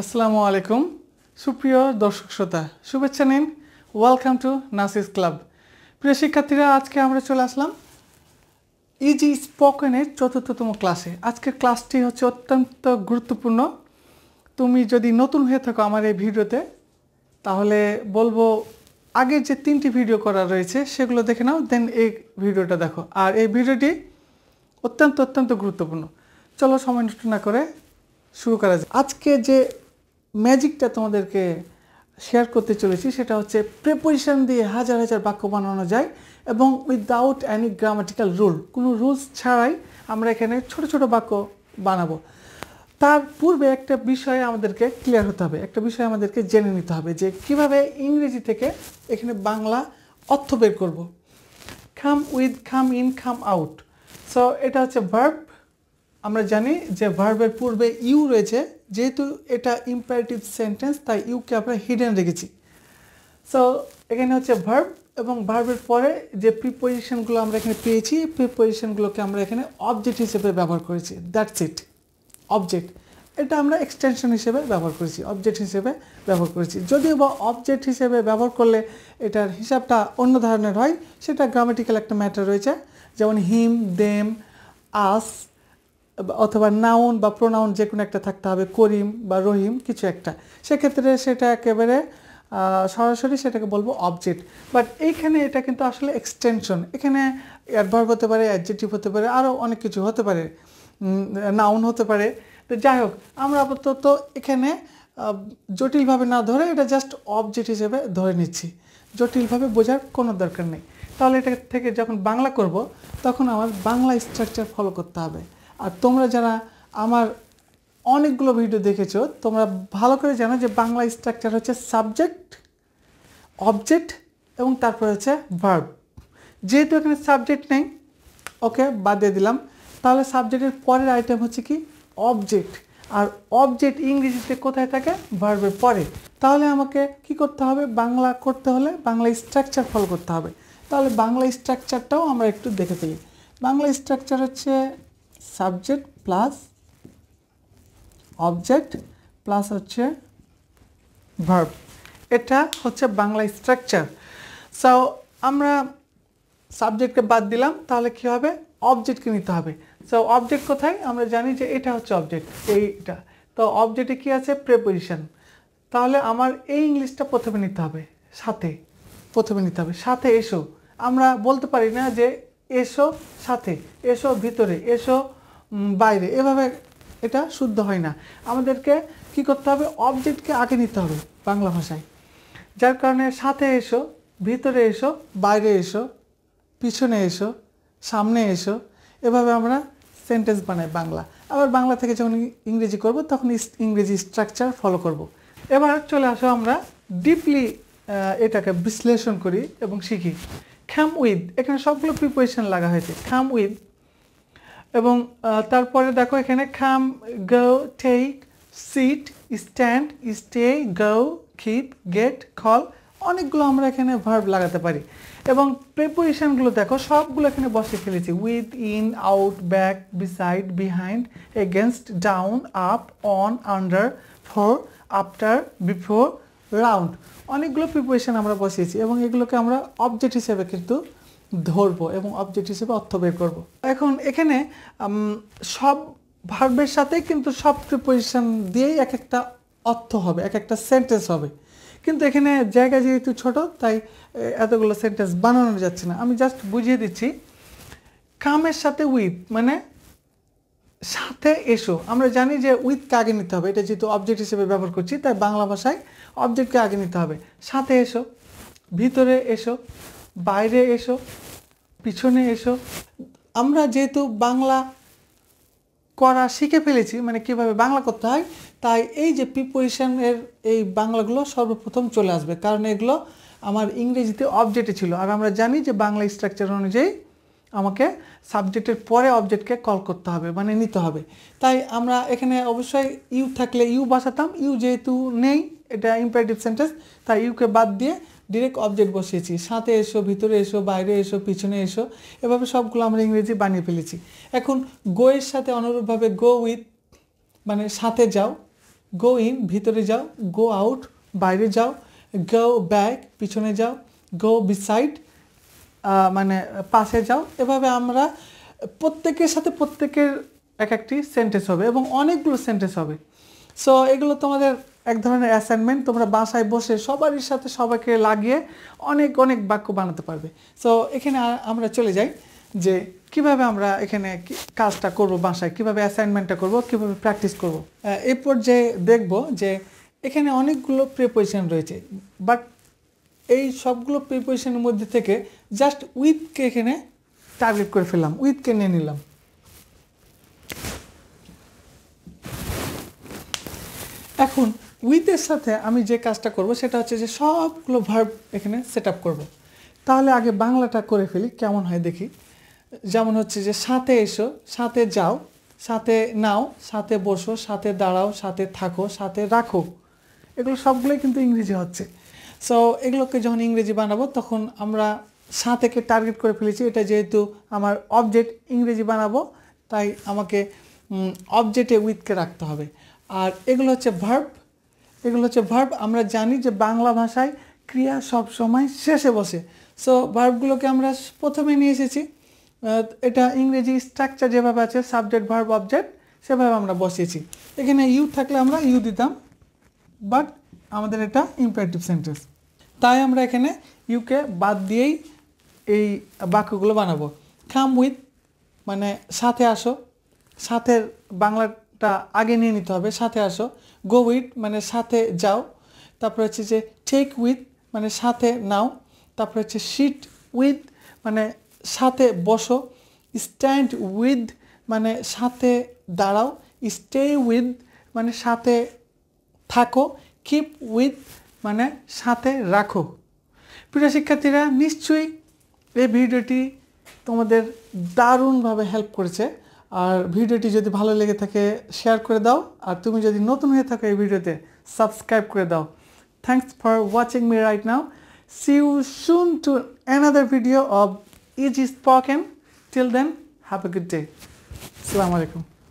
আসসালামু আলাইকুম সুপ্রিয় দর্শক শ্রোতা শুভেচ্ছা নিন ওয়েলকাম টু নাসিরস ক্লাব প্রিয় শিক্ষার্থীরা আজকে আমরা চলে আসলাম ইজি স্পোকেন এর চতুর্থতম ক্লাসে আজকের ক্লাসটি হচ্ছে অত্যন্ত গুরুত্বপূর্ণ তুমি যদি নতুন হয়ে থাকো আমার এই ভিডিওতে তাহলে বলবো আগে যে তিনটি ভিডিও করা রয়েছে সেগুলো দেখে নাও দেন এই ভিডিওটা দেখো আর এই ভিডিওটি অত্যন্ত গুরুত্বপূর্ণ চলো সময় নষ্ট না করে শুরু করা যাক আজকে যে ম্যাজিকটা তোমাদেরকে শেয়ার করতে চলেছি সেটা হচ্ছে প্রিপজিশন দিয়ে হাজার হাজার বাক্য বানানো যায় এবং উইদাউট এনি গ্রামাটিক্যাল রুল কোনো রুলস ছাড়াই আমরা এখানে ছোট ছোট বাক্য বানাবো তার পূর্বে একটা বিষয় আমাদেরকে ক্লিয়ার হতে হবে একটা বিষয় আমাদেরকে জেনে নিতে হবে যে কিভাবে ইংরেজি থেকে এখানে বাংলা অর্থ বের করব come with come in come out so এটা হচ্ছে ভার্ব আমরা জানি যে ভার্বের পূর্বে ইউ রয়েছে যেহেতু এটা ইম্পারেটিভ সেন্টেন্স তাই ইউকে আমরা হিডেন রেখেছি সো এখানে হচ্ছে ভার্ব এবং ভার্বের পরে যে প্রিপজিশনগুলো আমরা এখানে পেয়েছি প্রিপজিশনগুলোকে আমরা এখানে অবজেক্ট হিসেবে ব্যবহার করেছি দ্যাটস ইট অবজেক্ট এটা আমরা এক্সটেনশন হিসেবে ব্যবহার করেছি অবজেক্ট হিসেবে ব্যবহার করেছি যদিও বা অবজেক্ট হিসেবে ব্যবহার করলে এটার হিসাবটা অন্য ধরনের হয় সেটা গ্রামাটিক্যাল একটা ম্যাটার রয়েছে যেমন হিম দেম আস অথবা নাউন বা প্রোনাউন যে কোনো একটা থাকতে হবে করিম বা রহিম কিছু একটা সেক্ষেত্রে সেটা একেবারে সরাসরি সেটাকে বলবো অবজেক্ট বাট এইখানে এটা কিন্তু আসলে এক্সটেনশন এখানে অ্যাডভার্ব হতে পারে অ্যাডজেক্টিভ হতে পারে আরও অনেক কিছু হতে পারে নাউন হতে পারে তো যাই হোক আমরা আপাতত এখানে জটিলভাবে না ধরে এটা জাস্ট অবজেক্ট হিসেবে ধরে নিচ্ছি জটিলভাবে বোঝার কোনো দরকার নেই তাহলে এটা থেকে যখন বাংলা করব তখন আমার বাংলা স্ট্রাকচার ফলো করতে হবে আর তোমরা যারা আমার অনেকগুলো ভিডিও দেখেছো তোমরা ভালো করে জানো যে বাংলা স্ট্রাকচার হচ্ছে সাবজেক্ট অবজেক্ট এবং তারপরে হচ্ছে ভার্ব যেহেতু এখানে সাবজেক্ট নেই ওকে বাদ দিয়ে দিলাম তাহলে সাবজেক্টের পরের আইটেম হচ্ছে কি অবজেক্ট আর অবজেক্ট ইংরেজিতে কোথায় থাকে ভার্বের পরে তাহলে আমাকে কি করতে হবে বাংলা করতে হলে বাংলা স্ট্রাকচার ফলো করতে হবে তাহলে বাংলা স্ট্রাকচারটাও আমরা একটু দেখে ফেলি বাংলা স্ট্রাকচার হচ্ছে সাবজেক্ট প্লাস অবজেক্ট প্লাস হচ্ছে ভার্ব এটা হচ্ছে বাংলা স্ট্রাকচার সো আমরা সাবজেক্টকে বাদ দিলাম তাহলে কি হবে অবজেক্টকে নিতে হবে সো অবজেক্ট কোথায় আমরা জানি যে এটা হচ্ছে অবজেক্ট এইটা তো অবজেক্টে কি আছে প্রিপজিশন তাহলে আমার এই ইংলিশটা প্রথমে নিতে হবে সাথে প্রথমে নিতে হবে সাথে এসো আমরা বলতে পারি না যে এসো সাথে এসো ভিতরে এসো বাইরে এভাবে এটা শুদ্ধ হয় না আমাদেরকে কি করতে হবে অবজেক্টকে আগে নিতে হবে বাংলা ভাষায় যার কারণে সাথে এসো ভিতরে এসো বাইরে এসো পিছনে এসো সামনে এসো এভাবে আমরা সেন্টেন্স বানাই বাংলা আবার বাংলা থেকে যখন ইংরেজি করব তখন ইংরেজি স্ট্রাকচার ফলো করব। এবার চলে আসো আমরা ডিপলি এটাকে বিশ্লেষণ করি এবং শিখি কাম উইথ এখানে সবগুলো প্রিপজিশন লাগা হয়েছে কাম উইথ এবং তারপরে দেখো এখানে come go take sit stand stay go keep get call অনেকগুলো আমরা এখানে ভার্ব লাগাতে পারি এবং প্রিপজিশনগুলো দেখো সবগুলো এখানে বসে ফেলেছি with in out back beside behind against down up on under for after before round অনেকগুলো প্রিপজিশন আমরা বসিয়েছি এবং এগুলোকে আমরা অবজেক্ট হিসেবে কিন্তু ধরবো এবং অবজেক্ট হিসেবে অর্থ বের করবো এখন এখানে সব ভার্বের সাথে কিন্তু সব প্রিপজিশন দিয়েই এক একটা অর্থ হবে এক একটা সেন্টেন্স হবে কিন্তু এখানে জায়গা যেহেতু ছোট তাই এতগুলো সেন্টেন্স বানানো যাচ্ছে না আমি জাস্ট বুঝিয়ে দিচ্ছি কামের সাথে উইথ মানে সাথে এসো আমরা জানি যে উইথকে আগে নিতে হবে এটা যেহেতু অবজেক্ট হিসেবে ব্যবহার করছি তাই বাংলা ভাষায় অবজেক্টকে আগে নিতে হবে সাথে এসো ভিতরে এসো বাইরে এসো পিছনে এসো আমরা যেহেতু বাংলা করা শিখে ফেলেছি মানে কিভাবে বাংলা করতে হয় তাই এই যে প্রিপজিশনের এই বাংলাগুলো সর্বপ্রথম চলে আসবে কারণ এগুলো আমার ইংরেজিতে অবজেক্টে ছিল আর আমরা জানি যে বাংলা স্ট্রাকচার অনুযায়ী আমাকে সাবজেক্টের পরে অবজেক্টকে কল করতে হবে মানে নিতে হবে তাই আমরা এখানে অবশ্যই ইউ থাকলে ইউ বসাতাম ইউ যেহেতু নেই এটা ইম্পারেটিভ সেন্টেন্স তাই ইউকে বাদ দিয়ে ডিরেক্ট অবজেক্ট বসিয়েছি সাথে এসো ভিতরে এসো বাইরে এসো পিছনে এসো এভাবে সবগুলো আমরা ইংরেজি বানিয়ে ফেলেছি এখন গো এর সাথে অনুরূপভাবে গো উইথ মানে সাথে যাও go in ভিতরে যাও, go out বাইরে যাও, go back পিছনে যাও, go beside মানে পাশে যাও। এভাবে আমরা প্রত্যেকের সাথে প্রত্যেকের এক একটি সেন্টেন্স হবে এবং অনেকগুলো সেন্টেন্স হবে। সো এগুলো তোমাদের এক ধরনের অ্যাসাইনমেন্ট, তোমরা বাসায় বসে সবার সাথে সবাইকে লাগিয়ে অনেক অনেক বাক্য বানাতে পারবে। সো এখানে আমরা চলে যাই যে কিভাবে আমরা এখানে কাজটা করব, বাসায় কিভাবে অ্যাসাইনমেন্টটা করব, কিভাবে প্র্যাকটিস করব। এরপর যে দেখব যে এখানে অনেকগুলো প্রিপজিশন রয়েছে, বাট এই সবগুলো প্রিপজিশনের মধ্যে থেকে জাস্ট উইথকে এখানে টার্গেট করে ফেললাম, উইথকে নিয়ে নিলাম। এখন উইথের সাথে আমি যে কাজটা করব সেটা হচ্ছে যে সবগুলো ভার্ব এখানে সেট আপ করবো। তাহলে আগে বাংলাটা করে ফেলি, কেমন হয় দেখি। যেমন হচ্ছে যে সাথে এসো, সাথে যাও, সাথে নাও, সাথে বসো, সাথে দাঁড়াও, সাথে থাকো, সাথে রাখো, এগুলো সবগুলোই কিন্তু ইংরেজি হচ্ছে। সো এগুলোকে যখন ইংরেজি বানাবো তখন আমরা সাথেকে টার্গেট করে ফেলেছি, এটা যেহেতু আমার অবজেক্ট, ইংরেজি বানাবো তাই আমাকে অবজেক্টে উইথকে রাখতে হবে। আর এগুলো হচ্ছে ভার্ব, এগুলো হচ্ছে ভার্ব। আমরা জানি যে বাংলা ভাষায় ক্রিয়া সবসময় শেষে বসে, সো ভার্বগুলোকে আমরা প্রথমে নিয়ে এসেছি। এটা ইংরেজি স্ট্রাকচার যেভাবে আছে সাবজেক্ট ভার্ব অবজেক্ট সেভাবে আমরা বসিয়েছি। এখানে ইউ থাকলে আমরা ইউ দিতাম, বাট আমাদের এটা ইম্পারেটিভ সেন্টেন্স, তাই আমরা এখানে ইউকে বাদ দিয়েই এই বাক্যগুলো বানাবো। কাম উইথ মানে সাথে আসো, সাথের বাংলাটা আগে নিয়ে নিতে হবে, সাথে আসো। গো উইথ মানে সাথে যাও। তারপরে হচ্ছে যে টেক উইথ মানে সাথে নাও। তারপরে হচ্ছে সিট উইথ মানে সাথে বসো। স্ট্যান্ড উইথ মানে সাথে দাঁড়াও। স্টে উইথ মানে সাথে থাকো। কিপ উইথ মানে সাথে রাখো। প্রিয় শিক্ষার্থীরা, নিশ্চয়ই এই ভিডিওটি তোমাদের দারুণভাবে হেল্প করেছে। আর ভিডিওটি যদি ভালো লেগে থাকে শেয়ার করে দাও, আর তুমি যদি নতুন হয়ে থাকো এই ভিডিওতে সাবস্ক্রাইব করে দাও। Thanks for watching me right now. See you soon to another video of Easy Spoken. Till then, have a good day. Assalamu alaikum.